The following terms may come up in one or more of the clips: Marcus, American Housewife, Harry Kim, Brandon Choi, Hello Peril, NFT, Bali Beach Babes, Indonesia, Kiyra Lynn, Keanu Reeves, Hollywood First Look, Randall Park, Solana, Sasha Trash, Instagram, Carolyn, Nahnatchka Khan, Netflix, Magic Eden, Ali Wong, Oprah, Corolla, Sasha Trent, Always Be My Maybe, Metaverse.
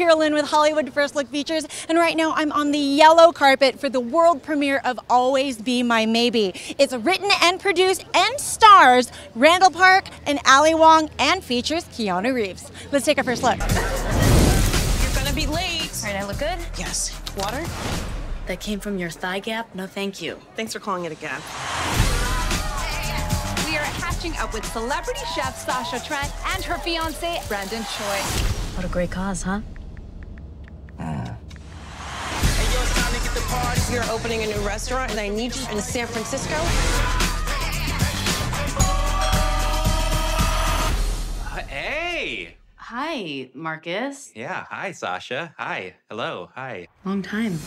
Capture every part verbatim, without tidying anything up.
Kiyra Lynn with Hollywood First Look Features, and right now I'm on the yellow carpet for the world premiere of Always Be My Maybe. It's written and produced and stars Randall Park and Ali Wong and features Keanu Reeves. Let's take our first look. You're gonna be late. All right, I look good? Yes. Water? That came from your thigh gap? No, thank you. Thanks for calling it a gap. We are catching up with celebrity chef Sasha Trent and her fiancé, Brandon Choi. What a great cause, huh? Uh. Hey, yo, it's time to get the party. We are opening a new restaurant, and I need you in San Francisco. Uh, hey! Hi, Marcus. Yeah, hi, Sasha. Hi. Hello. Hi. Long time.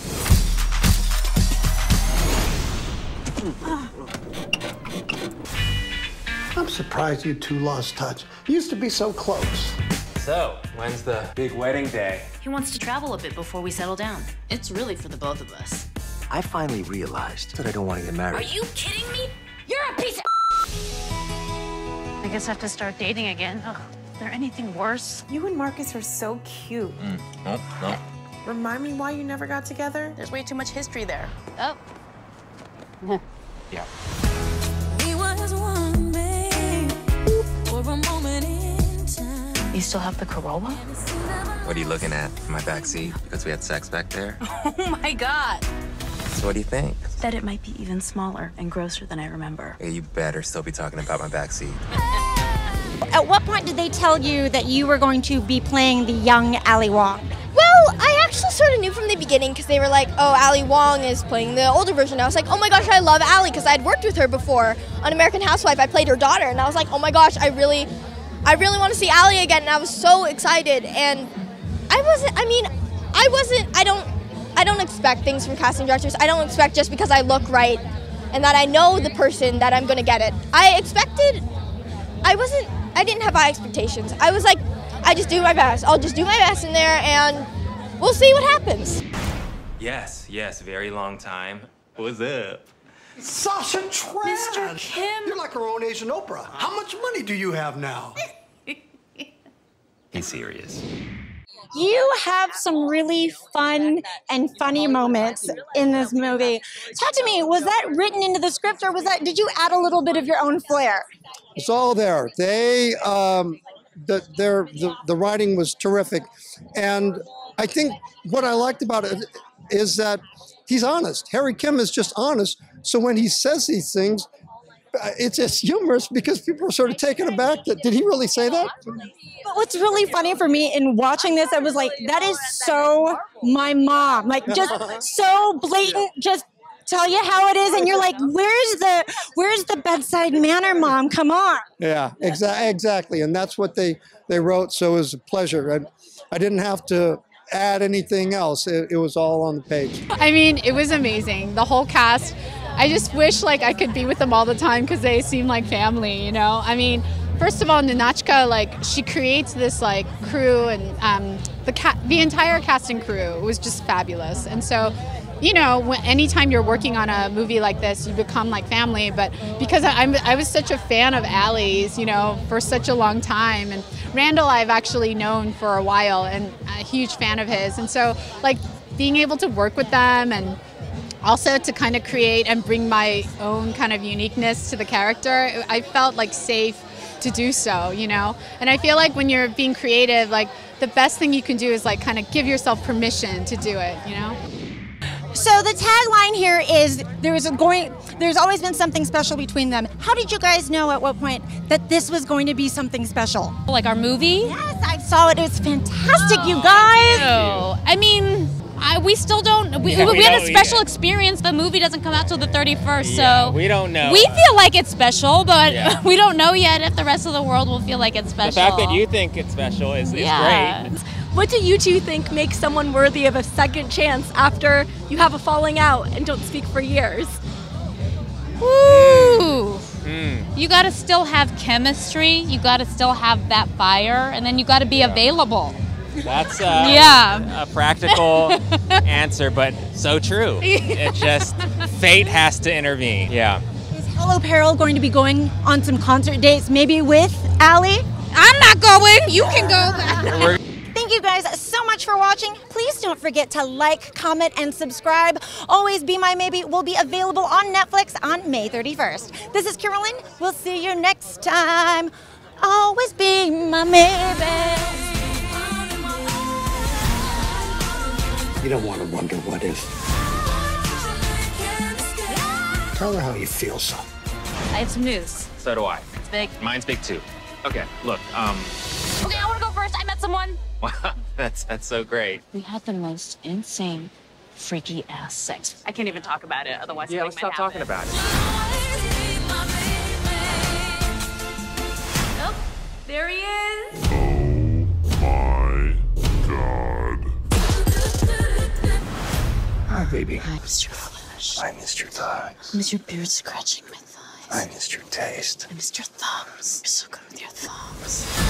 I'm surprised you two lost touch. You used to be so close. So, when's the big wedding day? He wants to travel a bit before we settle down. It's really for the both of us. I finally realized that I don't want to get married. Are you kidding me? You're a piece of I guess I have to start dating again. Ugh, is there anything worse? You and Marcus are so cute. Mm, no, no. Remind me why you never got together? There's way too much history there. Oh. Yeah. You still have the Corolla? What are you looking at? My backseat? Because we had sex back there? Oh my God. So what do you think? That it might be even smaller and grosser than I remember. Yeah, you better still be talking about my backseat. At what point did they tell you that you were going to be playing the young Ali Wong? Well, I actually sort of knew from the beginning because they were like, oh, Ali Wong is playing the older version. I was like, oh my gosh, I love Ali because I'd worked with her before on American Housewife. I played her daughter, and I was like, oh my gosh, I really, I really want to see Ali again. And I was so excited, and I wasn't. I mean, I wasn't. I don't. I don't expect things from casting directors. I don't expect just because I look right and that I know the person that I'm going to get it. I expected. I wasn't. I didn't have high expectations. I was like, I just do my best. I'll just do my best in there, and we'll see what happens. Yes, yes, very long time. What's up? Sasha Trash! Mister Kim! You're like our own Asian Oprah. How much money do you have now? He's serious. You have some really fun and funny moments in this movie. Talk to me, was that written into the script, or was that, did you add a little bit of your own flair? It's all there. They, um... The, their, the, the writing was terrific, and I think what I liked about it is that he's honest. Harry Kim is just honest, so when he says these things, it's just humorous because people are sort of taken aback that, did he really say that? But what's really funny for me in watching this, I was like, that is so my mom, like just so blatant, just tell you how it is, and you're like, where's the where's the bedside manner, Mom? Come on. Yeah, exa exactly. And that's what they, they wrote, so it was a pleasure. I, I didn't have to add anything else. It, it was all on the page. I mean, it was amazing. The whole cast, I just wish like I could be with them all the time because they seem like family, you know? I mean, first of all, Nahnatchka, like, she creates this like crew, and um, the, ca the entire cast and crew was just fabulous. And so, you know, anytime you're working on a movie like this, you become like family. But because I'm, I was such a fan of Ali's, you know, for such a long time. And Randall I've actually known for a while and a huge fan of his. And so, like, being able to work with them and also to kind of create and bring my own kind of uniqueness to the character, I felt like safe to do so, you know? And I feel like when you're being creative, like, the best thing you can do is like kind of give yourself permission to do it, you know? So the tagline here is, there was a going, there's always been something special between them. How did you guys know at what point that this was going to be something special? Like our movie? Yes, I saw it. It was fantastic, oh, you guys. I mean, I, we still don't, we, yeah, we, we don't, had a special yeah. experience. The movie doesn't come out till the thirty-first, yeah, so. We don't know. We feel like it's special, but yeah. we don't know yet if the rest of the world will feel like it's special. The fact that you think it's special is, is yeah. great. What do you two think makes someone worthy of a second chance after you have a falling out and don't speak for years? Ooh! Mm. You gotta still have chemistry, you gotta still have that fire, and then you gotta be yeah. available. That's uh, yeah. a practical answer, but so true. It just, fate has to intervene, yeah. Is Hello Peril going to be going on some concert dates, maybe with Ali? I'm not going, you can go. Thank you guys so much for watching. Please don't forget to like, comment, and subscribe. Always Be My Maybe will be available on Netflix on May thirty-first. This is Carolyn. We'll see you next time. Always be my maybe. You don't want to wonder what if. Tell her how you feel, son. I have some news. So do I. It's big. Mine's big, too. Okay, look, um... okay, I want to go first. I met someone. Wow, that's, that's so great. We had the most insane, freaky-ass sex. I can't even talk about it, otherwise... Yeah, let's stop talking about it. Oh, there he is. Oh, my God. Hi, baby. I missed your flesh. I missed your thighs. I missed your beard scratching my thighs. I missed your taste. I missed your thumbs. You're so good with your thumbs.